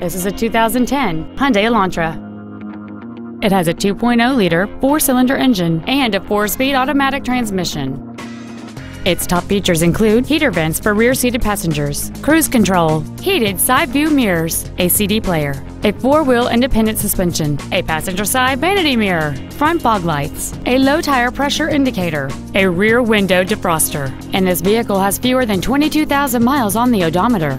This is a 2010 Hyundai Elantra. It has a 2.0-liter four-cylinder engine and a four-speed automatic transmission. Its top features include heater vents for rear-seated passengers, cruise control, heated side-view mirrors, a CD player, a four-wheel independent suspension, a passenger-side vanity mirror, front fog lights, a low-tire pressure indicator, a rear window defroster, and this vehicle has fewer than 22,000 miles on the odometer.